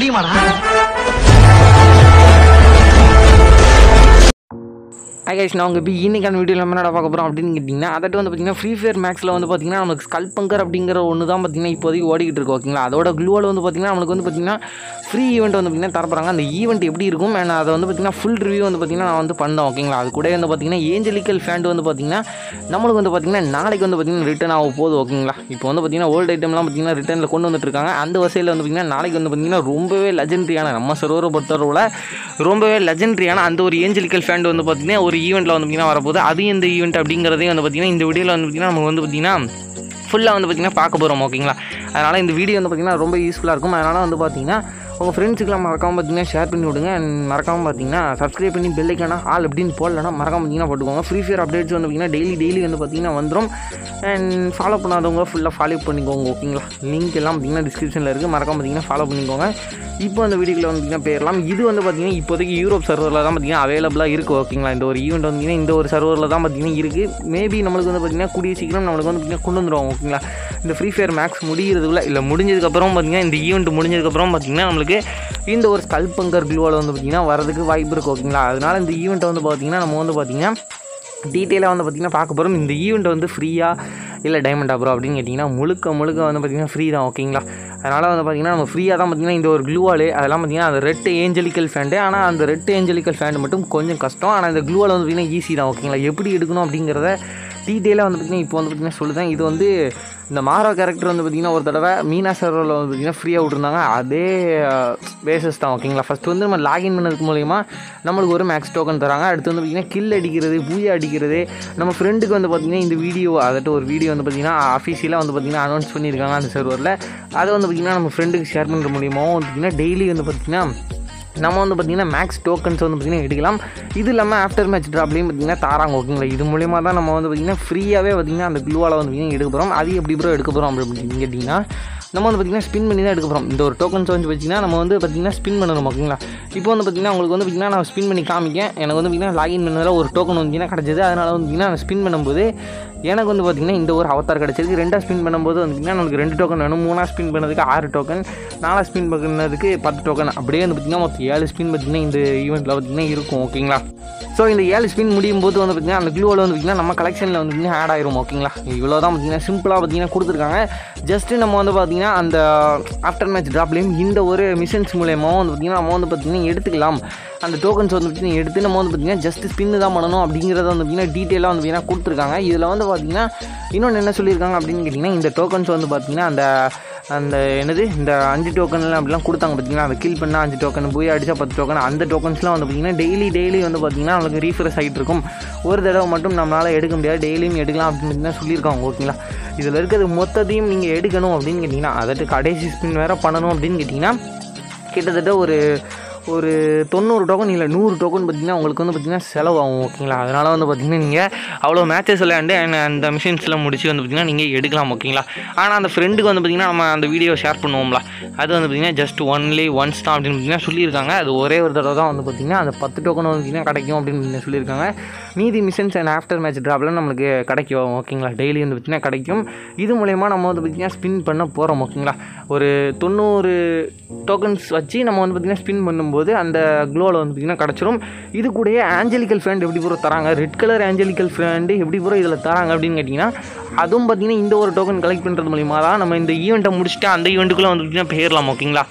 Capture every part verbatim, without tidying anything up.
முடியுமாடா? High guys, நான் உங்க B இன்னைக்கான வீடியோல நம்ம என்னடா பார்க்க போறோம் அப்படினு கேட்டிங்கன்னா, அதட்ட வந்து பாத்தீங்கன்னா ஃப்ரீ ஃபயர் மேக்ஸ்ல வந்து பாத்தீங்கன்னா நமக்கு ஸ்கல்ப் பங்கர் அப்படிங்கற ஒன்னு தான் பாத்தீங்கன்னா இப்போதைக்கு ஓடிக்கிட்டு இருக்கு. ஓகேங்களா? அதோட க்ளூவால வந்து பாத்தீங்கன்னா நமக்கு வந்து பாத்தீங்கன்னா ஃப்ரீ ஈவென்ட் வந்து பாத்தீங்கன்னா தர போறாங்க. அந்த ஈவென்ட் எப்படி இருக்கும் நான் அதை வந்து பாத்தீங்கன்னா ஃபுல் ரிவ்யூ வந்து பாத்தீங்கன்னா நான் வந்து பண்ணேன். ஓகேங்களா? அது கூட வந்து பாத்தீங்கன்னா ஏஞ்சலிக்கல் ஃபேண்ட் வந்து பாத்தீங்கன்னா நமக்கு வந்து பாத்தீங்கன்னா நாளைக்கு வந்து பாத்தீங்கன்னா ரிட்டர்ன் ஆக போகுது. ஓகேங்களா? இப்போ வந்து பாத்தீங்கன்னா ஓல்ட் ஐட்டம்லாம் பாத்தீங்கன்னா ரிட்டர்ன்ல கொண்டு வந்துட்டு இருக்காங்க. அந்த வகையில வந்து பாத்தீங்கன்னா நாளைக்கு வந்து பாத்தீங்கன்னா ரொம்பவே லெஜெண்டரியான நம்ம சர்வரை பொறுத்தவரை ரொம்பவே லெஜெண்டரியான அந்த ஒரு ஏஞ்சலிக்கல் ஃபேண்ட் வந்து பாத்தீங்கன்னா ஒரு ஈவெண்ட்டில் வந்து பார்த்திங்கன்னா வரப்போகுது. அது இந்த ஈவெண்ட் அப்படிங்கிறதையும் வந்து பார்த்திங்கன்னா இந்த வீடியோவில் வந்து பார்த்திங்கன்னா நமக்கு வந்து பார்த்திங்கன்னா ஃபுல்லாக வந்து பார்த்திங்கன்னா பார்க்க போகிறோம். ஓகேங்களா? அதனால் இந்த வீடியோ வந்து பார்த்திங்கன்னா ரொம்ப யூஸ்ஃபுல்லாக இருக்கும். அதனால் வந்து பார்த்திங்கன்னா உங்கள் ஃப்ரெண்ட்ஸுக்குலாம் மறக்காமல் பார்த்திங்கன்னா ஷேர் பண்ணி விடுங்க. மறக்காமல் பார்த்திங்கன்னா சப்ஸ்கிரைப் பண்ணி பெல் ஐக்கானா ஆல் அப்படின்னு போடலன்னா மறக்காமல் பார்த்திங்கன்னா போட்டுக்கோங்க. ஃப்ரீ ஃபயர் அப்டேட்ஸ் வந்து பார்த்திங்கன்னா டெய்லி டெய்லி வந்து பார்த்திங்கன்னா வந்துடும். அண்ட் ஃபாலோ பண்ணாதவங்க ஃபுல்லாக ஃபாலோ பண்ணிக்கோங்க. ஓகேங்களா? லிங்க் எல்லாம் பார்த்திங்கன்னா டிஸ்கிரிப்ஷனில் இருக்குது. மறக்காமல் பார்த்திங்கன்னா ஃபாலோ பண்ணிக்கோங்க. இப்போ அந்த வீடியோவில் வந்து பார்த்திங்கன்னா போயிடலாம். இது வந்து பார்த்திங்கன்னா இப்போதைக்கு யூரோப் சர்வரில் தான் பார்த்திங்கன்னா அவைலபிளாக இருக்குது. ஓகேங்களா? இந்த ஒரு ஈவெண்ட் வந்து இந்த ஒரு சர்வரில் தான் பார்த்திங்கன்னா இருக்குது. மேபி நம்மளுக்கு வந்து பார்த்திங்கன்னா கூடிய சீக்கிரம் நம்மளுக்கு வந்து பார்த்திங்கன்னா கொண்டு வந்துடுவாங்க. ஓகேங்களா? இந்த ஃப்ரீ ஃபயர் மேக்ஸ் முடிகிறதுக்குள்ள இல்லை முடிஞ்சதுக்கப்புறம் பார்த்திங்கன்னா இந்த ஈவெண்ட் முடிஞ்சதுக்கப்புறம் பார்த்திங்கன்னா நம்மளுக்கு இந்த ஒரு ஸ்கல்ப் பங்கர் க்ளூவால் வந்து பார்த்தீங்கன்னா வரதுக்கு வாய்ப்பு இருக்குது. ஓகேங்களா? அதனால இந்த ஈவெண்ட்டை வந்து பார்த்தீங்கன்னா நம்ம வந்து பார்த்தீங்கன்னா டீட்டெயிலாக வந்து பார்த்தீங்கன்னா பார்க்க போகிறோம். இந்த ஈவெண்ட் வந்து ஃப்ரீயாக இல்லை டைமண்ட் ஆப்ரோ அப்படின்னு கேட்டிங்கன்னா முழுக்க முழுக்க வந்து பார்த்தீங்கன்னா ஃப்ரீ தான். ஓகேங்களா? அதனால் வந்து பார்த்திங்கன்னா நம்ம ஃப்ரீயாக தான் பார்த்திங்கன்னா இந்த ஒரு க்ளூவால் அதெல்லாம் பார்த்திங்கன்னா அந்த ரெட் ஏஞ்சலிக்கல் ஃபேண்டு. ஆனால் அந்த ரெட் ஏஞ்சலிக்கல் ஃபேண்டு மட்டும் கொஞ்சம் கஷ்டம். ஆனால் இந்த க்ளூவால் வந்து பார்த்திங்கன்னா ஈஸி தான். ஓகேங்களா? எப்படி எடுக்கணும் அப்படிங்கிறத டீட்டெயிலாக வந்து பார்த்திங்கன்னா இப்போ வந்து பார்த்திங்கன்னா சொல்லுதான். இது வந்து இந்த மாரோ கேரக்டர் வந்து பார்த்திங்கன்னா ஒரு தடவை மீனா சர்வரில் வந்து பார்த்திங்கன்னா ஃப்ரீயாக விட்டுருந்தாங்க. அதே பேசஸ் தான். ஓகேங்களா? ஃபஸ்ட்டு வந்து நம்ம லாகின் பண்ணதுக்கு மூலயமா நம்மளுக்கு ஒரு மேக்ஸ் டோக்கன் தராங்க. அடுத்து வந்து பார்த்திங்கன்னா கில் அடிக்கிறது, பூயா அடிக்கிறது. நம்ம ஃப்ரெண்டுக்கு வந்து பார்த்திங்கன்னா இந்த வீடியோ அதட்ட ஒரு வீடியோ வந்து பார்த்திங்கன்னா அஃபிஷியலாக வந்து பார்த்திங்கன்னா அனௌன்ஸ் பண்ணியிருக்காங்க அந்த சர்வரில். அதை வந்து பார்த்திங்கன்னா நம்ம ஃப்ரெண்டுக்கு ஷேர் பண்ணுற மூலியமாகவும் வந்து பார்த்திங்கன்னா டெய்லி வந்து பார்த்திங்கன்னா நம்ம வந்து பார்த்திங்கன்னா மேக்ஸ் டோக்கன்ஸ் வந்து பார்த்திங்கன்னா எடுக்கலாம். இது இல்லாமல் ஆஃப்டர் மேட்ச் ட்ராப்லேயும் பார்த்திங்கன்னா தாராங்க. ஓகேங்களா? இது மூலிமா தான் நம்ம வந்து பார்த்திங்கன்னா ஃப்ரீயாகவே பார்த்திங்கன்னா அந்த க்ளூவால் வந்து பார்த்திங்கன்னா எடுக்க போகிறோம். அது எப்படி ப்ரோ எடுக்க போகிறோம் அப்படின்னு கேட்டிங்கன்னா நம்ம வந்து பார்த்திங்கன்னா ஸ்பின் பண்ணி தான் எடுக்க போகிறோம். இந்த ஒரு டோக்கன்ஸ் வந்து பார்த்திங்கன்னா நம்ம வந்து பார்த்திங்கன்னா ஸ்பின் பண்ணணும். ஓகேங்களா? இப்போ வந்து பார்த்திங்கன்னா உங்களுக்கு வந்து பார்த்திங்கன்னா நான் ஸ்பின் பண்ணி காமிக்கேன். எனக்கு வந்து பார்த்திங்கன்னா லாகின் பண்ணதில் ஒரு டோக்கன் வந்துங்கன்னா கிடச்சிது. அதனால் வந்து பார்த்திங்கன்னா நான் ஸ்பின் பண்ணும்போது எனக்கு வந்து பார்த்திங்கன்னா இந்த ஒரு அவதார் கிடச்சிருக்கு. ரெண்டாக ஸ்பின் பண்ணும்போது வந்து பார்த்திங்கன்னா நமக்கு ரெண்டு டோக்கன் வேணும். மூணாக ஸ்பின் பண்ணதுக்கு ஆறு டோக்கன், நாலாக ஸ்பின் பண்ணுறதுக்கு பத்து டோக்கன், அப்படியே வந்து பார்த்திங்கன்னா மொத்தம் ஏழு ஸ்பின் பார்த்திங்கன்னா இந்த ஈவெண்ட்டில் பார்த்திங்கன்னா இருக்கும். ஓகேங்களா? ஸோ இந்த ஏழு ஸ்பின் முடியும் போது வந்து பார்த்திங்கன்னா அந்த க்ளூவில் வந்து பார்த்திங்கன்னா நம்ம கலெக்ஷனில் வந்து பார்த்திங்கன்னா ஆட் ஆயிரும். ஓகேங்களா? இவ்வளோ தான் பார்த்திங்கன்னா சிம்பிளாக பார்த்திங்கன்னா கொடுத்துருக்காங்க. ஜஸ்ட்டு நம்ம வந்து பார்த்திங்கன்னா அந்த ஆஃப்டர் மேட்ச் ட்ராப்லேயும் இந்த ஒரு மிஷன்ஸ் மூலயமாவும் வந்து பார்த்திங்கன்னா நம்ம வந்து பார்த்திங்கன்னா எடுத்துக்கலாம். அந்த டோக்கன்ஸ் வந்து பார்த்திங்கன்னா எடுத்து நம்ம வந்து பார்த்திங்கன்னா ஜஸ்ட்டு ஸ்பின்னு தான் பண்ணணும் அப்படிங்கிறத வந்து பார்த்திங்கன்னா டீட்டெயிலாக வந்து பார்த்திங்கன்னா கொடுத்துருக்காங்க. இதில் வந்து பார்த்திங்கன்னா இன்னொன்று என்ன சொல்லியிருக்காங்க அப்படின்னு கேட்டிங்கன்னா இந்த டோக்கன்ஸ் வந்து பார்த்திங்கன்னா அந்த அந்த என்னது இந்த அஞ்சு டோக்கன்லாம் அப்படிலாம் கொடுத்தாங்க. பார்த்திங்கன்னா அதை கில் பண்ணால் அஞ்சு டோக்கன், போய் அடித்தா பத்து டோக்கன், அந்த டோக்கன்ஸ்லாம் வந்து பார்த்திங்கன்னா டெய்லி டெய்லி வந்து பார்த்திங்கன்னா நம்மளுக்கு ரீஃப்ரெஷ் ஆகிட்டு இருக்கும். ஒரு தடவை மட்டும் நம்மளால் எடுக்க முடியாது, டெய்லியும் எடுக்கலாம் அப்படின்னு தான் சொல்லியிருக்காங்க. ஓகேங்களா? இதில் இருக்கிறது மொத்தத்தையும் நீங்கள் எடுக்கணும் அப்படின்னு கேட்டிங்கன்னா அதாவது கடைசி ஸ்பின் வேறு பண்ணணும் அப்படின்னு கேட்டிங்கன்னா கிட்டத்தட்ட ஒரு ஒரு தொண்ணூறு டோக்கன் இல்லை நூறு டோக்கன் பார்த்திங்கன்னா உங்களுக்கு வந்து பார்த்திங்கன்னா செலவாகும். ஓகேங்களா? அதனால் வந்து பார்த்திங்கன்னா நீங்கள் அவ்வளோ மேட்சஸ் விளையாண்டு அந்த மிஷின்ஸில் முடிச்சு வந்து பார்த்திங்கன்னா நீங்கள் எடுக்கலாம். ஓகேங்களா? ஆனால் அந்த ஃப்ரெண்டுக்கு வந்து பார்த்திங்கன்னா நம்ம அந்த வீடியோ ஷேர் பண்ணுவோம்ல, அது வந்து பார்த்திங்கன்னா ஜஸ்ட் ஒன்லி ஒன்ஸ் தான் அப்படின்னு பார்த்திங்கன்னா சொல்லியிருக்காங்க. அது ஒரே ஒரு தடவை தான் வந்து பார்த்திங்கன்னா அந்த பத்து டோக்கன் வந்து பார்த்திங்கன்னா கிடைக்கும் அப்படின்னு சொல்லியிருக்காங்க. மீதி மிஷன்ஸ் அண்ட் ஆஃப்டர் மேட்ச் ட்ராப்லாம் நம்மளுக்கு கிடைக்கும். ஓகேங்களா? டெய்லி வந்து பார்த்திங்கன்னா கிடைக்கும். இது மூலயமா நம்ம வந்து பார்த்திங்கன்னா ஸ்பின் பண்ண போகிறோம். ஓகேங்களா? ஒரு தொண்ணூறு டோக்கன்ஸ் வச்சு நம்ம வந்து பார்த்திங்கன்னா ஸ்பின் பண்ணும்போது அந்த க்ளோவில் வந்து பார்த்திங்கன்னா கிடச்சிரும். இது கூட ஏஞ்சலிக்கல் ஃபேண்ட் எப்படி பூரா தராங்க, ரெட் கலர் ஏஞ்சலிக்கல் ஃபேண்ட் எப்படி பூரா இதில் தராங்க அப்படின்னு கேட்டிங்கன்னா அதுவும் பார்த்திங்கன்னா இந்த ஒரு டோக்கன் கலெக்ட் பண்ணுறது மூலிமா தான் நம்ம இந்த ஈவெண்ட்டை முடிச்சுட்டு அந்த ஈவெண்ட்டுக்குள்ளே வந்து பார்த்திங்கன்னா போயிடலாம். ஓகேங்களா?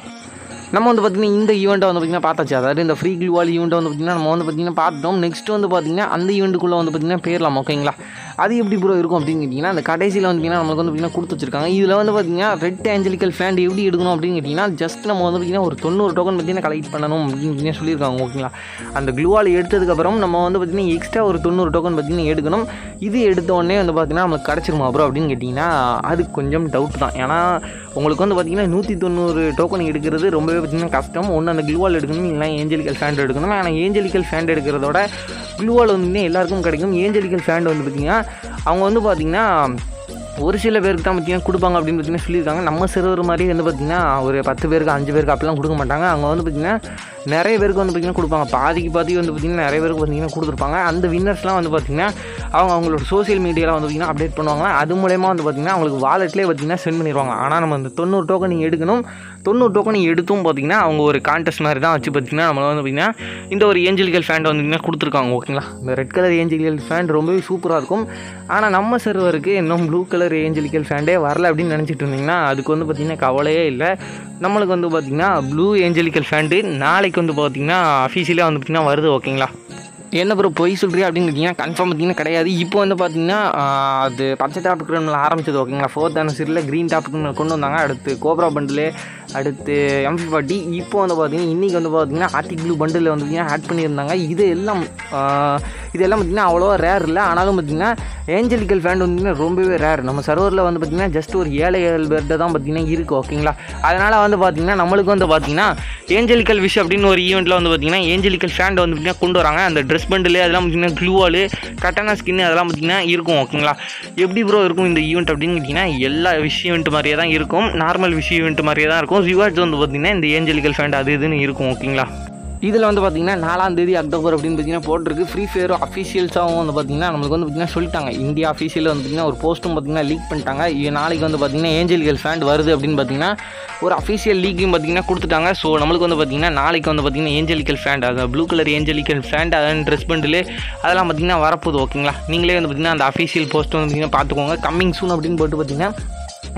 நம்ம வந்து பார்த்திங்கன்னா இந்த ஈவெண்ட்டை வந்து பார்த்திங்கன்னா பார்த்தாச்சு. அதாவது இந்த ஃப்ரீ க்ளூவால் ஈவெண்ட்டை வந்து பார்த்திங்கன்னா நம்ம வந்து பார்த்திங்கன்னா பார்த்தோம். நெக்ஸ்ட்டு வந்து பார்த்திங்கன்னா அந்த ஈவெண்ட்டுக்குள்ளே வந்து பார்த்திங்கன்னா போயிடலாம். ஓகேங்களா? அது எப்படி ப்ரோ இருக்கும் அப்படின்னு கேட்டிங்கன்னா அந்த கடைசியில் வந்து பார்த்திங்கன்னா நம்மளுக்கு வந்து பார்த்திங்கன்னா கொடுத்து வச்சிருக்காங்க. இதில் வந்து பார்த்திங்கன்னா ரெட் ஏஞ்சலிக்கல் ஃபேண்ட் எப்படி எடுக்கணும் அப்படின்னு கேட்டிங்கன்னா ஜஸ்ட் நம்ம வந்து பார்த்திங்கன்னா ஒரு தொண்ணூறு டோக்கன் பார்த்திங்கன்னா கலெக்ட் பண்ணணும் அப்படின்னு சொல்லியிருக்காங்க. ஓகேங்களா? அந்த க்ளூவால் எடுத்ததுக்கப்புறம் நம்ம வந்து பார்த்திங்கன்னா எக்ஸ்ட்ரா ஒரு தொண்ணூறு டோக்கன் பார்த்திங்கன்னா எடுக்கணும். இது எடுத்தோடனே வந்து பார்த்திங்கன்னா நம்மளுக்கு கிடச்சிருமா ப்ரோ அப்படின்னு கேட்டிங்கன்னா அது கொஞ்சம் டவுட் தான். ஏன்னா உங்களுக்கு வந்து பார்த்திங்கன்னா நூற்றி தொண்ணூறு டோக்கன் எடுக்கிறது ரொம்பவே பார்த்திங்கன்னா கஷ்டம். ஒன்று அந்த க்ளூவால் எடுக்கணும், இல்லைனா ஏஞ்சலிக்கல் ஃபேண்ட் எடுக்கணும். ஆனால் ஏஞ்சலிக்கல் ஃபேண்ட் எடுக்கிறதோட க்ளூவால் வந்து எல்லாருக்கும் கிடைக்கும். ஏஞ்சலிக்கல் ஃபேண்ட் வந்து பார்த்திங்கன்னா அவங்க வந்து பார்த்திங்கன்னா ஒரு சில பேருக்கு தான் பார்த்திங்கன்னா கொடுப்பாங்க அப்படின்னு பார்த்தீங்கன்னா சொல்லியிருக்காங்க. நம்ம சிறுவர் மாதிரி வந்து பார்த்திங்கன்னா ஒரு பத்து பேருக்கு அஞ்சு பேருக்கு அப்படிலாம் கொடுக்க மாட்டாங்க. அவங்க வந்து பார்த்திங்கன்னா நிறைய பேருக்கு வந்து பார்த்திங்கன்னா கொடுப்பாங்க. பாதிக்கு பாதி வந்து பார்த்திங்கன்னா நிறைய பேருக்கு பார்த்திங்கன்னா கொடுத்துருப்பாங்க. அந்த வின்னர்ஸ்லாம் வந்து பார்த்திங்கன்னா அவங்க அவங்களோட சோசியல் மீடியாவில் வந்து பார்த்திங்கன்னா அப்டேட் பண்ணுவாங்க. அது மூலயமா வந்து பார்த்திங்கன்னா அவங்களுக்கு வாலெட்லேயே பார்த்திங்கன்னா சென்ட் பண்ணிடுவாங்க. ஆனால் நம்ம அந்த தொண்ணூறு டோக்கன் நீங்கள் எடுக்கணும். தொண்ணூறு டோக்கன் நீங்கள் எடுத்தும் பார்த்திங்கன்னா அவங்க ஒரு கான்டெஸ்ட் மாதிரி தான் வச்சு பார்த்திங்கன்னா நம்மளை வந்து பார்த்திங்கன்னா இந்த ஒரு ஏஞ்சலிக்கல் ஃபேண்ட் வந்து கொடுத்துருக்காங்க. ஓகேங்களா, இந்த ரெட் கலர் ஏஞ்சலிக்கல் ஃபேண்ட் ரொம்பவே சூப்பராக இருக்கும். ஆனால் நம்ம சர்வருக்கு இன்னும் ப்ளூ கலர் ஏஞ்சலிக்கல் ஃபேண்டே வரல அப்படின்னு நினச்சிட்டு இருந்தீங்கன்னா அதுக்கு வந்து பார்த்திங்கன்னா கவலையே இல்லை. நம்மளுக்கு வந்து பார்த்திங்கன்னா ப்ளூ ஏஞ்சலிக்கல் ஃபேண்டு நாளைக்கு வந்து பார்த்திங்கன்னா அஃபீஷியலாக வந்து பார்த்திங்கன்னா வருது. ஓகேங்களா, என்ன ப்ரோ பொய் சொல்கிறீ அப்படின்னு கேட்டிங்கன்னா கன்ஃபார்ம் பார்த்திங்கன்னா கிடையாது. இப்போ வந்து பார்த்திங்கன்னா அது பச்சை டாப் கிரீமில் ஆரம்பிச்சது. ஓகேங்களா, ஃபோர்த் ஆனிவர்சரியில் க்ரீன் டாப் கிரீமில் கொண்டு வந்தாங்க. அடுத்து கோப்ரா பண்டில், அடுத்து எம் ஃபார்ட்டி, இப்போ வந்து பார்த்திங்கன்னா இன்றைக்கி வந்து பார்த்திங்கன்னா ஆர்டிக் ப்ளூ பண்டில் வந்து பார்த்திங்கன்னா ஆட் பண்ணியிருந்தாங்க. இது எல்லாம் இதெல்லாம் பார்த்திங்கன்னா அவ்வளோவா ரேர் இல்லை. ஆனாலும் பார்த்திங்கன்னா ஏஞ்சலிக்கல் ஃபேண்ட் வந்து ரொம்பவே ரேர். நம்ம சர்வரில் வந்து பார்த்திங்கன்னா ஜஸ்ட் ஒரு ஏழை ஏழு பேர்கிட்ட தான் பார்த்திங்கன்னா இருக்குது. ஓகேங்களா, அதனால் வந்து பார்த்திங்கன்னா நம்மளுக்கு வந்து பார்த்திங்கன்னா ஏஞ்சலிக்கல் விஷ் அப்படின்னு ஒரு ஈவெண்ட்டில் வந்து பார்த்திங்கன்னா ஏஞ்சலிக்கல் ஃபேண்ட் வந்து பார்த்திங்கன்னா கொண்டு வராங்க. அந்த ட்ரெஸ் பண்டில் அதெல்லாம் பார்த்திங்கன்னா க்ளூவால் கட்டனா ஸ்கின்னு அதெல்லாம் பார்த்திங்கன்னா இருக்கும். ஓகேங்களா, எப்படி ப்ரோ இருக்கும் இந்த ஈவெண்ட் அப்படின்னு கேட்டிங்கன்னா எல்லா விஷ் ஈவெண்ட் மாதிரியே தான் இருக்கும். நார்மல் விஷ் ஈவெண்ட் மாதிரியே தான் இருக்கும். ரிவார்ட்ஸ் வந்து பார்த்திங்கன்னா இந்த ஏஞ்சலிக்கல் ஃபேண்ட் அது இதுன்னு இருக்கும். ஓகேங்களா, இதில் வந்து பார்த்திங்கன்னா நாலாம் தேதி அக்டோபர் அப்படின்னு பார்த்திங்கன்னா போட்டிருக்கு. ஃப்ரீ ஃபயர் அஃபிஷியல்ஸாகவும் வந்து பார்த்திங்கன்னா நம்மளுக்கு வந்து பார்த்திங்கன்னா சொல்லிட்டாங்க. இந்தியா அஃபிஷியலில் வந்து பார்த்திங்கன்னா ஒரு போஸ்ட்டும் பார்த்திங்கன்னா லீக் பண்ணிட்டாங்க. நாளைக்கு வந்து பார்த்திங்கன்னா ஏஞ்சலிக்கல் ஃபேண்ட் வருது அப்படின்னு பார்த்திங்கன்னா ஒரு அஃபிஷியல் லீக்கையும் பார்த்திங்கன்னா கொடுத்துட்டாங்க. ஸோ நம்மளுக்கு வந்து பார்த்திங்கன்னா நாளைக்கு வந்து பார்த்திங்கன்னா ஏஞ்சலிக்கல் ஃபேண்ட், அது ப்ளூ கலர் ஏஞ்சலிக்கல் ஃபேண்ட், அதான் ட்ரெஸ் பண்டில் அதெல்லாம் பார்த்திங்கன்னா வரப்போகுது. ஓகேங்களா, நீங்களே வந்து பார்த்திங்கன்னா அந்த அஃபிஷியல் போஸ்ட் வந்து பார்த்திங்கன்னா பார்த்துக்கோங்க. கம்மிங் சூன் அப்படின்னு போட்டு பார்த்திங்கன்னா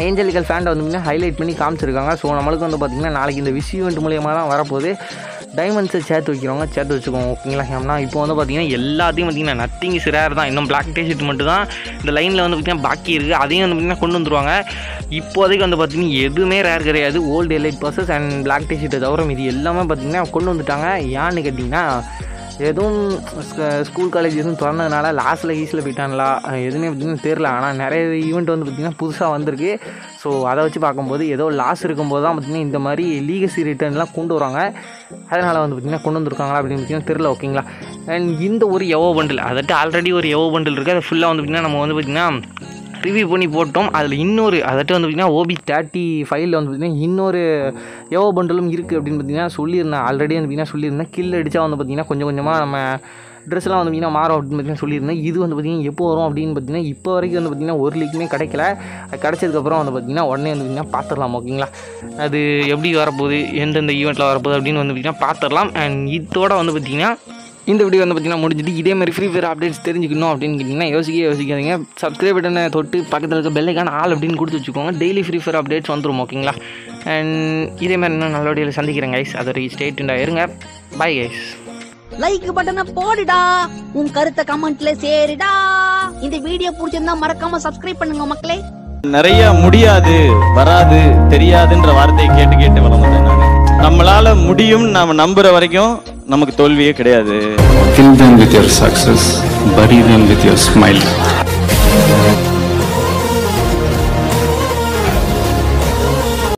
ஏஞ்சலிக்கல் ஃபேண்டை வந்து பார்த்திங்கன்னா ஹைலைட் பண்ணி காமிச்சிருக்காங்க. ஸோ நம்மளுக்கு வந்து பார்த்திங்கன்னா நாளைக்கு இந்த விஷ் ஈவெண்ட் மூலியமாக தான் வரப்போகுது. டைமண்ட்ஸை சேர்த்து வைக்கிறவங்க சேர்த்து வச்சுக்கோங்க. ஓகேங்களா, ஏன்னா இப்போ வந்து பார்த்திங்கன்னா எல்லாத்தையும் பார்த்திங்கன்னா நத்திங் இஸ் ரேர் தான். இன்னும் பிளாக் டேஷர்ட் மட்டும் தான் இந்த லைனில் வந்து பார்த்திங்கன்னா பாக்கி இருக்குது. அதையும் வந்து பார்த்திங்கன்னா கொண்டு வந்துருவாங்க. இப்போதைக்கு வந்து பார்த்திங்கன்னா எதுவுமே ரேர் கிடையாது. Old elite purses and black டேஷர்ட்டை தவிர இது எல்லாமே பார்த்திங்கன்னா கொண்டு வந்துட்டாங்க. ஏன்னு கேட்டிங்கன்னா எதுவும் ஸ்கூல் காலேஜ் எதுவும் திறந்ததுனால லாஸ்ட்டில் ஈஸில் போயிட்டாங்களா எதுவுமே பார்த்திங்கன்னா தெரில. ஆனால் நிறைய ஈவெண்ட் வந்து பார்த்திங்கன்னா புதுசாக வந்திருக்கு. ஸோ அதை வச்சு பார்க்கும்போது ஏதோ லாஸ் இருக்கும்போது தான் பார்த்திங்கன்னா இந்த மாதிரி லீகசி ரிட்டர்ன்லாம் கொண்டு வராங்க. அதனால் வந்து பார்த்திங்கன்னா கொண்டு வந்துருக்காங்களா அப்படின்னு பார்த்திங்கன்னா தெரில. ஓகேங்களா, அண்ட் இந்த ஒரு எவோ பண்டில் அதட்டு ஆல்ரெடி ஒரு எவோ பண்டில் இருக்குது. அது ஃபுல்லாக வந்து பார்த்திங்கன்னா நம்ம வந்து பார்த்திங்கன்னா ரிவ்யூ பண்ணி போட்டோம். அதில் இன்னொரு அதட்டு வந்து பார்த்திங்கன்னா ஓபி தேர்ட்டி ஃபைவ்ல வந்து பார்த்திங்கன்னா இன்னொரு எவோ பண்டலும் இருக்குது அப்படின்னு பார்த்திங்கன்னா சொல்லியிருந்தேன். ஆல்ரெடி வந்து பார்த்திங்கன்னா சொல்லியிருந்தேன். கில் அடித்தா வந்து பார்த்திங்கன்னா கொஞ்சம் கொஞ்சமாக நம்ம ட்ரெஸ்லாம் வந்து பார்த்திங்கன்னா மாறும் அப்படின்னு பார்த்திங்கன்னா சொல்லியிருந்தேன். இது வந்து பார்த்திங்கன்னா எப்போ வரும் அப்படின்னு பார்த்திங்கன்னா இப்போ வரைக்கும் வந்து பார்த்திங்கன்னா ஒரு லீக்குமே கிடைக்கல. அது கிடச்சதுக்கப்புறம் வந்து பார்த்திங்கன்னா உடனே வந்து பார்த்திங்கன்னா பார்த்துடலாம். ஓகேங்களா, அது எப்படி வரப்போகுது எந்தெந்த ஈவெண்ட்டில் வரப்போகுது அப்படின்னு வந்து பார்த்திங்கன்னா பார்த்துடலாம். அண்ட் இதோட வந்து பார்த்திங்கன்னா இந்த வீடியோ வந்து பார்த்திங்கன்னா முடிஞ்சிட்டு. இதே மாதிரி ஃப்ரீ ஃபயர் அப்டேட்ஸ் தெரிஞ்சுக்கணும் அப்படின்னு கேட்டிங்கன்னா யோசிக்கவே யோசிக்காதீங்க. சப்ஸ்கிரைப் பட்டனை தொட்டு பக்கத்தில் இருக்க பெல்லைக்கான ஆல் அப்படின்னு கொடுத்து வச்சுக்கோங்க. டெய்லி ஃப்ரீ ஃபயர் அப்டேட்ஸ் வந்துடும். ஓகேங்களா, அண்ட் இதே மாதிரி இன்னும் நல்ல வீடியோவில் சந்திக்கிறேன் கைஸ். அதோட ஸ்டேட்மெண்ட்டாக இருங்க. Bye guys. லைக் பட்டனை போடுடா, உன் கருத்தை கமெண்ட்ல சேருடா. இந்த வீடியோ பிடிச்சிருந்தா மறக்காம சப்ஸ்கிரைப் பண்ணுங்க மக்களே. நிறைய முடியாது, வராது, தெரியாதுன்ற வார்த்தையை கேட்டு கேட்டு வளர்ந்தேன் நான். நம்மளால முடியும் நாம நம்புற வரைக்கும் நமக்கு தோல்வியே கிடையாது. Fill them with your success, bury them with your smile.